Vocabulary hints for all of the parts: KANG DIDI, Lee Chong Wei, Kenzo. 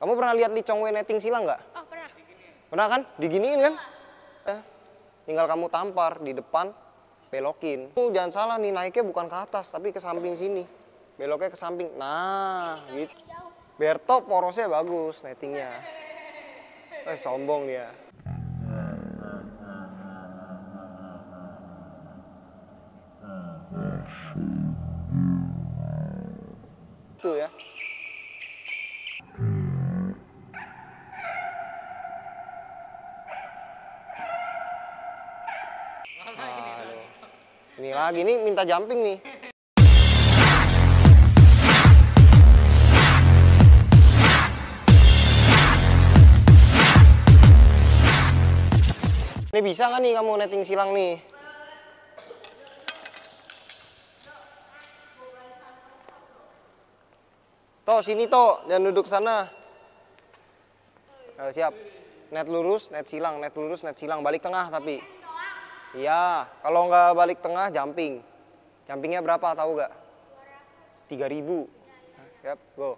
Kamu pernah lihat Lee Chong Wei netting silang nggak? Oh, pernah. Pernah kan? Diginiin kan? Tinggal kamu tampar di depan, belokin. Jangan salah nih, naiknya bukan ke atas, tapi ke samping sini. Beloknya ke samping. Nah, gitu. Berto porosnya bagus nettingnya. Sombong dia. Itu ya. Ini lagi, ini minta jumping nih. Ini bisa nggak nih kamu netting silang nih? Toh sini toh, jangan duduk sana. Siap. Net lurus, net silang, net lurus, net silang. Balik tengah tapi. Iya, kalau nggak balik tengah, jumping. Jumpingnya berapa, tahu nggak? 3.000. Yap, go.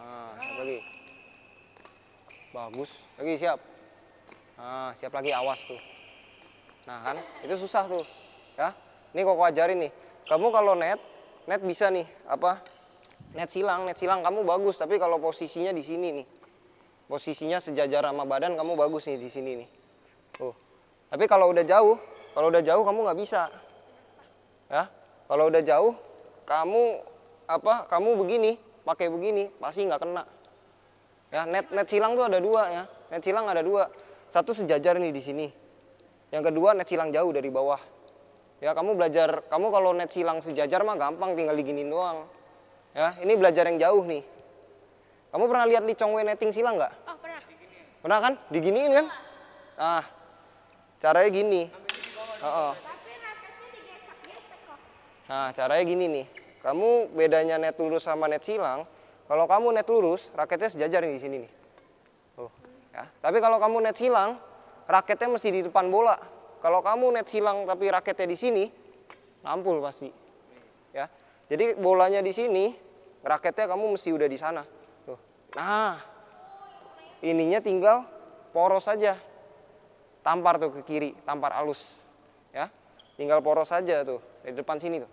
Nah, siap lagi. Bagus. Lagi, siap. Nah, siap lagi, awas tuh. Nah, kan? Itu susah tuh. Ya, ini kok ajarin nih. Kamu kalau net bisa nih, apa? Net silang kamu bagus. Tapi kalau posisinya di sini nih. Posisinya sejajar sama badan, kamu bagus nih di sini nih. Tuh. Tapi kalau udah jauh kamu nggak bisa, ya. Kalau udah jauh, kamu apa? Kamu begini, pakai begini, pasti nggak kena. Ya, net silang tuh ada dua ya. Net silang ada dua. Satu sejajar nih di sini. Yang kedua net silang jauh dari bawah. Ya, kamu belajar. Kamu kalau net silang sejajar mah gampang, tinggal diginiin doang. Ya, ini belajar yang jauh nih. Kamu pernah lihat Lee Chong Wei netting silang nggak? Oh, pernah. Pernah kan? Diginiin kan? Ah. Caranya gini. Nah, caranya gini nih. Kamu bedanya net lurus sama net silang. Kalau kamu net lurus, raketnya sejajar nih di sini nih. Tuh, ya. Tapi kalau kamu net silang, raketnya mesti di depan bola. Kalau kamu net silang tapi raketnya di sini, nampul pasti. Ya. Jadi bolanya di sini, raketnya kamu mesti udah di sana. Tuh. Nah. Ininya tinggal poros aja. Tampar tuh ke kiri, tampar alus, ya. Tinggal poros saja tuh dari depan sini tuh.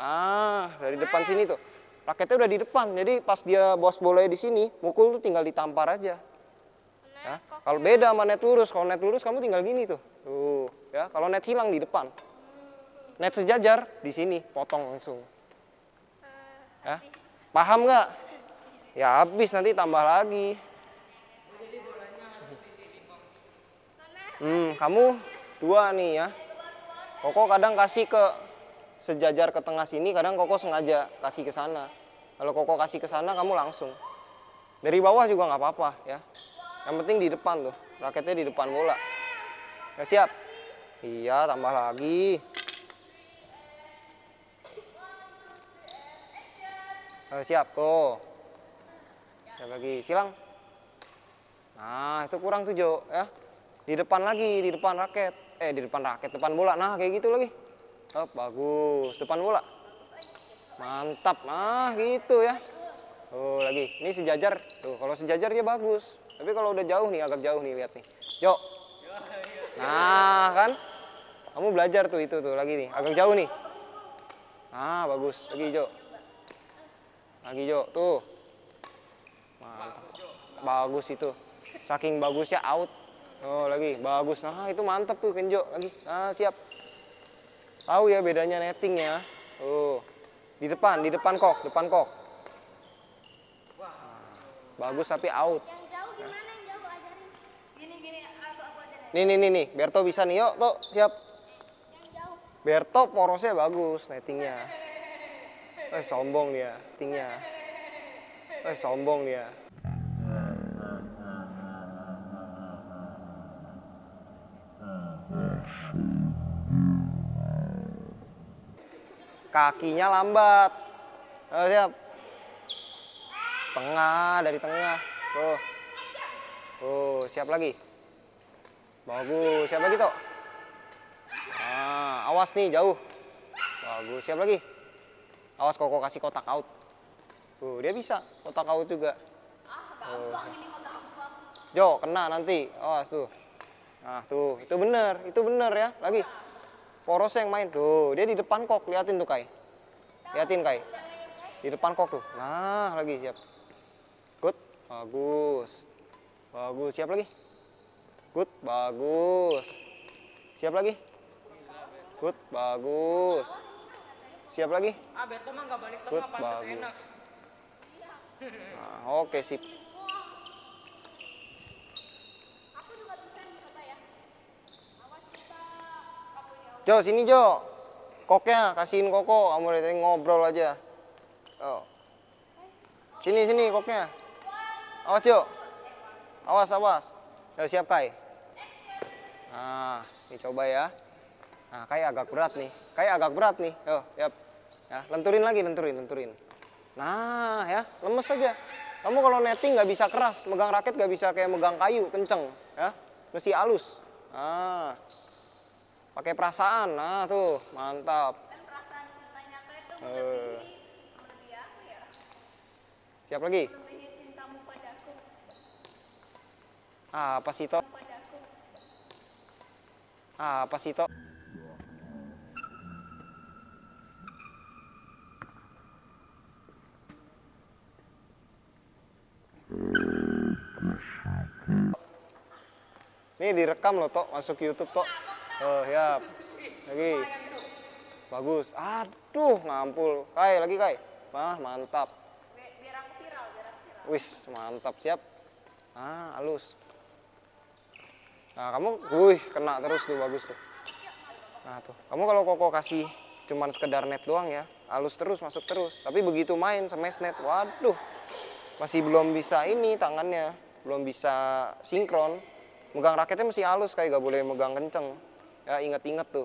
Nah, dari depan sini tuh, raketnya udah di depan. Jadi pas dia bos bolanya di sini, mukul tuh tinggal ditampar aja. Ya. Kalau beda sama net lurus, kalau net lurus kamu tinggal gini tuh, tuh. Ya, kalau net silang di depan, net sejajar di sini, potong langsung. Ya, paham nggak? Ya habis nanti tambah lagi. Kamu dua nih ya. Koko kadang kasih ke sejajar ke tengah sini, kadang Koko sengaja kasih ke sana. Kalau Koko kasih ke sana, kamu langsung. Dari bawah juga nggak apa-apa ya. Yang penting di depan tuh, raketnya di depan bola. Ya, siap? Iya, tambah lagi. Ya, siap, go. Siap lagi, silang. Nah, itu kurang tuh Jo ya. Di depan lagi, di depan raket, depan bola. Nah, kayak gitu lagi. Oh, bagus, depan bola. Mantap, nah gitu ya. Oh, lagi. Ini sejajar. Tuh, kalau sejajar dia bagus. Tapi kalau udah jauh nih, agak jauh nih, lihat nih. Jo. Nah, kan? Kamu belajar tuh itu tuh lagi nih, agak jauh nih. Nah, bagus. Lagi, Jo. Lagi, Jo. Tuh. Mantap. Bagus itu. Saking bagusnya out. Oh, lagi bagus. Nah, itu mantep tuh Kenzo lagi. Nah, siap. Tahu ya bedanya netting ya. Oh. Di depan kok, depan kok. Nah, bagus tapi out. Yang jauh gimana? Yang jauh ajarin. Gini-gini aku ajarin. Nih. Berto bisa nih, yuk, tuh, siap. Yang jauh. Berto porosnya bagus nettingnya. Sombong dia, nettingnya. Sombong dia. Kakinya lambat. Oh, siap. Tengah, dari tengah. Tuh. Oh, siap lagi. Bagus. Siap lagi, Tok. Nah, awas nih, jauh. Bagus. Siap lagi. Awas Koko kasih kotak out. Tuh, dia bisa kotak out juga. Jo, kena nanti. Awas tuh. Nah, tuh. Itu bener ya. Lagi. Poros yang main tuh. Dia di depan kok. Liatin tuh, Kai. Liatin, Kai. Di depan kok tuh. Nah, lagi siap. Good. Bagus. Bagus. Siap lagi. Good. Bagus. Siap lagi. Good. Bagus. Siap lagi. Good. Bagus. Nah, oke, sip. Jo, sini Jo. Koknya kasihin Koko, kamu dari ngobrol aja. Oh. Sini sini koknya. Awas Jo. Awas awas. Yo, siap Kai. Nah, ini coba ya. Nah, Kai agak berat nih. Kai agak berat nih. Yo, siap. Ya, lenturin lagi, lenturin. Nah, ya, lemes aja. Kamu kalau netting nggak bisa keras, megang raket nggak bisa kayak megang kayu kenceng, ya. Mesti halus. Nah. Pakai perasaan, nah tuh mantap. Kan perasaan cintanya ke itu lebih aku ya. Siap lagi. Lebih cintamu padaku. Ah, apa sih toh? Ah, apa sih toh? Ini direkam loh toh, masuk YouTube toh. Oh, siap. Lagi. Bagus. Aduh, ngampul. Kai, lagi Kai. Wah, mantap. Biar aku viral, Wis, mantap, siap. Ah, halus. Nah, kamu, wih, kena terus tuh, bagus tuh. Nah, tuh. Kamu kalau Koko kasih cuman sekedar net doang ya, halus terus, masuk terus. Tapi begitu main smash net, waduh. Masih belum bisa ini tangannya, belum bisa sinkron. Megang raketnya mesti halus, Kai, gak boleh megang kenceng. Ya, inget-inget tuh.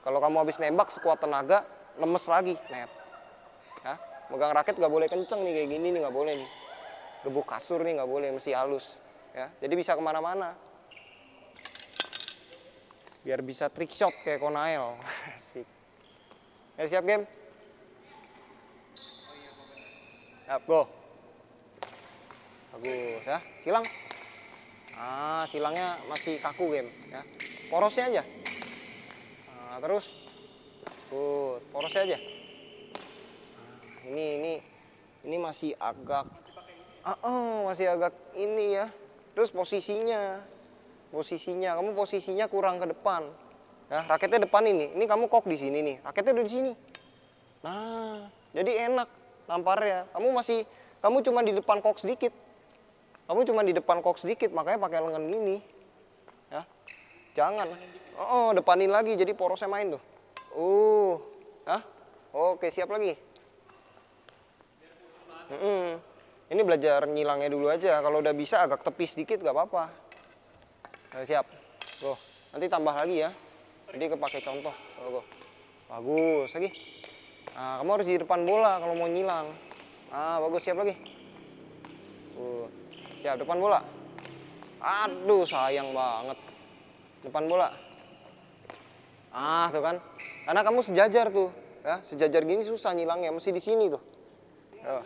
Kalau kamu habis nembak sekuat tenaga, lemes lagi, net. Ya, megang raket gak boleh kenceng nih, kayak gini nih, gak boleh nih. Gebuk kasur nih, gak boleh, mesti halus. Ya, jadi bisa kemana-mana. Biar bisa trick shot kayak Konael. Asik. Ya, siap game? Siap, go. Bagus, ya. Silang. Ah, silangnya masih kaku game, ya. Porosnya aja. Nah, terus, good. Porosnya aja. Nah, ini masih agak, masih agak ini ya. Terus posisinya, kamu posisinya kurang ke depan. Ya, raketnya depan ini kamu kok di sini nih. Raketnya udah di sini. Nah, jadi enak lamparnya. Kamu cuma di depan kok sedikit. Makanya pakai lengan gini. Ya, jangan. Oh, depanin lagi, jadi porosnya main tuh. Hah? Oke, siap lagi. Ini belajar nyilangnya dulu aja. Kalau udah bisa agak tepis dikit, gak apa-apa. Nah, siap. Loh, nanti tambah lagi ya. Jadi kepake contoh. Loh, bagus lagi. Nah, kamu harus di depan bola kalau mau nyilang. Ah, bagus, siap lagi. Siap, depan bola. Aduh, sayang banget. Depan bola. Ah, tuh kan. Karena kamu sejajar tuh. Ya, sejajar gini susah nyilangnya. Mesti di sini tuh. Oh.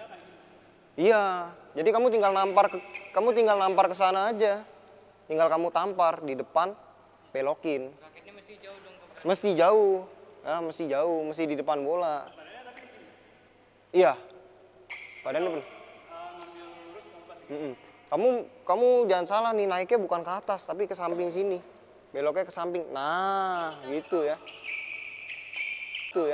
Iya. Jadi kamu tinggal nampar ke sana aja. Tinggal kamu tampar di depan, belokin. Raketnya mesti jauh dong. Mesti jauh. Ya, mesti jauh. Mesti di depan bola. Iya. Badannya bener. Kamu jangan salah nih, naiknya bukan ke atas tapi ke samping sini, beloknya ke samping. Nah, gitu ya, Aduh.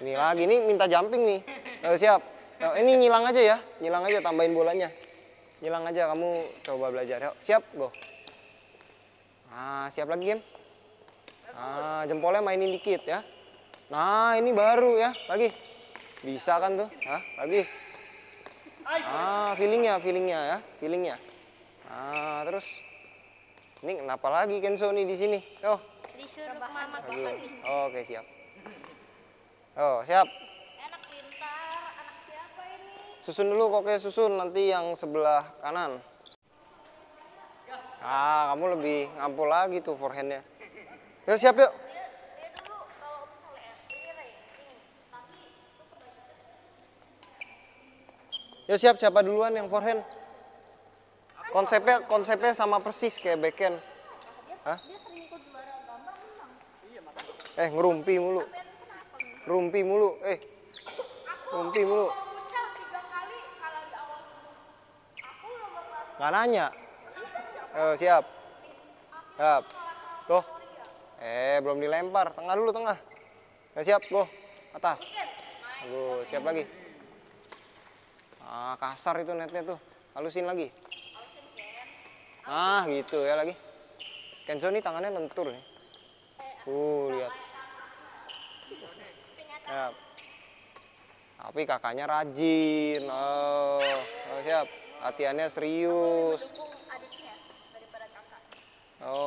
Ini lagi nih minta jumping nih. Oh, siap. Oh, ini nyilang aja ya, tambahin bolanya, nyilang aja. Kamu coba belajar. Yuk, siap, go. Nah, siap lagi game. Nah, jempolnya mainin dikit ya. Nah, ini baru ya. Lagi. Bisa kan tuh. Hah? Lagi. Ah, feelingnya ya. Nah, terus. Ini kenapa lagi Kenzo nih di sini? Oh. Disuruh Mama Papa nih. Oke, siap. Oh, siap. Anak pintar. Anak siapa ini? Susun dulu koknya, susun nanti yang sebelah kanan. Ah, kamu lebih ngampul lagi tuh forehandnya. Yuk siap yuk. Yuk siap, siapa duluan yang forehand? Konsepnya sama persis kayak backhand. Hah? Ngerumpi mulu. Rumpi mulu, rumpi mulu. Nggak nanya. Siap. Siap. Go. Belum dilempar. Tengah dulu, tengah. Ya, siap, go. Atas. Go, siap lagi. Ah, kasar itu netnya tuh. Halusin lagi. Ah, gitu ya lagi. Kenzo nih tangannya lentur nih. Lihat. Siap. Tapi kakaknya rajin. Siap. Latihannya serius.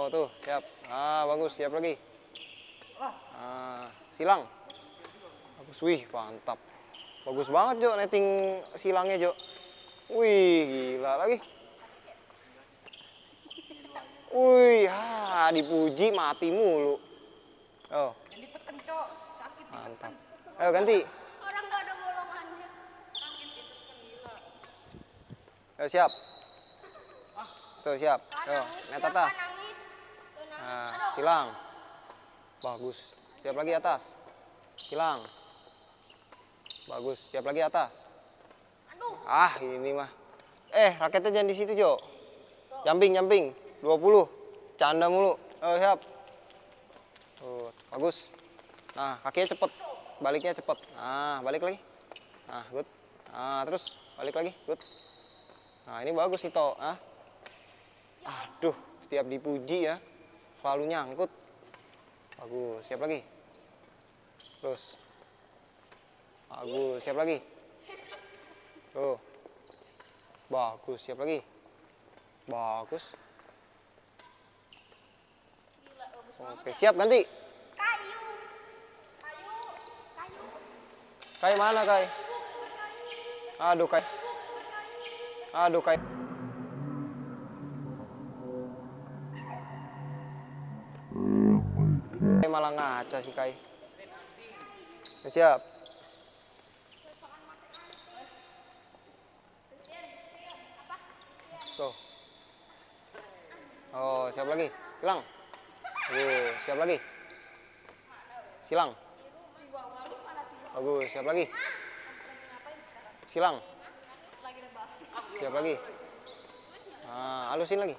Tuh, siap. Bagus, siap lagi. Silang. Bagus, wih, mantap. Bagus banget, Jo, netting silangnya, Jo. Wih, gila lagi. Wih, dipuji mati mulu. Mantap. Ayo, ganti. Orang nggak ada golongannya. Ayo, siap. Tuh, siap. Tuh, net atas. Nah, silang. Bagus. Siap lagi atas. Silang. Bagus. Siap lagi atas. Ini mah. Raketnya jangan di situ, Jo. Jumping, jumping. 20. Canda mulu. Ayo, siap. Tuh, bagus. Nah, kakinya cepet. Baliknya cepet. Nah, balik lagi. Nah, good. Nah, terus balik lagi. Good. Nah, ini bagus itu. Ah. Aduh, setiap dipuji ya, selalu nyangkut. Bagus, siap lagi. Terus. Bagus, siap lagi. Tuh. Bagus, siap lagi. Bagus. Oke, siap, ganti. Kayu. Kayu. Kayu. Kayu mana, Kai? Aduh, Kai. Aduh, Kai. Malah ngaca sih Kai. Siap. Tuh. Siap lagi. Silang. Bagus, siap lagi. Silang. Bagus, siap lagi. Silang. Siap lagi. Nah, halusin lagi.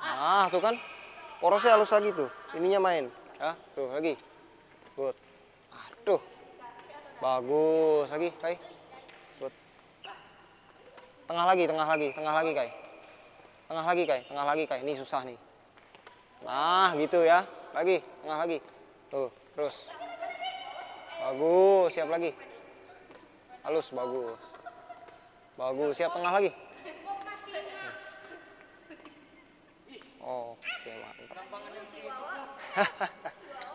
Ah, tuh kan. Porosnya halus lagi tuh. Ininya main. Tuh lagi, good. Aduh, bagus lagi, Kai. Good. Tengah lagi, tengah lagi, tengah lagi, Kai. Tengah lagi, Kai. Tengah lagi, Kai. Ini susah nih. Nah, gitu ya. Lagi, tengah lagi. Tuh, terus. Bagus, siap lagi. Halus, bagus. Bagus, siap tengah lagi. Oke, mantap.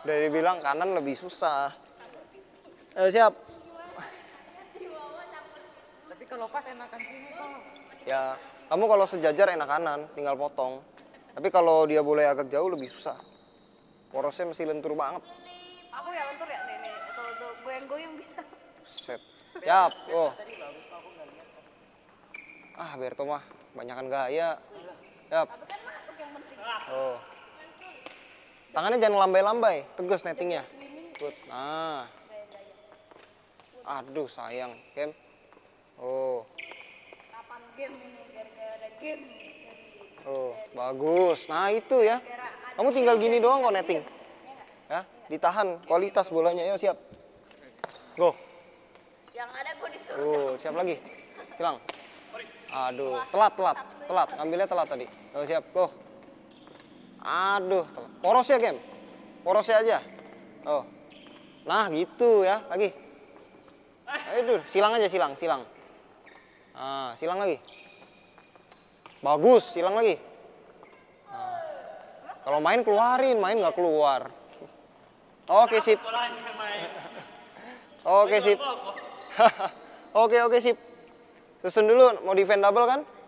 Udah dibilang kanan lebih susah. Ayo siap. Tapi kalau pas enakan sini, ya, kamu kalau sejajar enak kanan, tinggal potong. Tapi kalau dia boleh agak jauh lebih susah. Porosnya mesti lentur banget. Aku ya lentur ya, Nenek. Atau goyang-goyang bisa. Set. Siap. Berto mah banyakan gaya. Siap. Tangannya jangan lambai-lambai, tegas nettingnya. Good. Nah. Aduh, sayang. Game. Kapan game ini? Gara-gara ada game. Bagus. Nah, itu ya. Kamu tinggal gini doang kok netting. Ya, ditahan kualitas bolanya. Ayo siap. Go. Yang ada gua disuruh. Siap lagi. Silang. Aduh, telat. Ngambilnya telat tadi. Ayo siap. Go. Aduh, porosnya game, porosnya aja. Nah gitu ya, lagi. Aduh, silang aja, silang. Nah, silang lagi. Bagus, silang lagi. Nah. Kalau main keluarin, main nggak keluar. Oke sip. Oke sip. Oke sip. Susun dulu, mau defend double kan?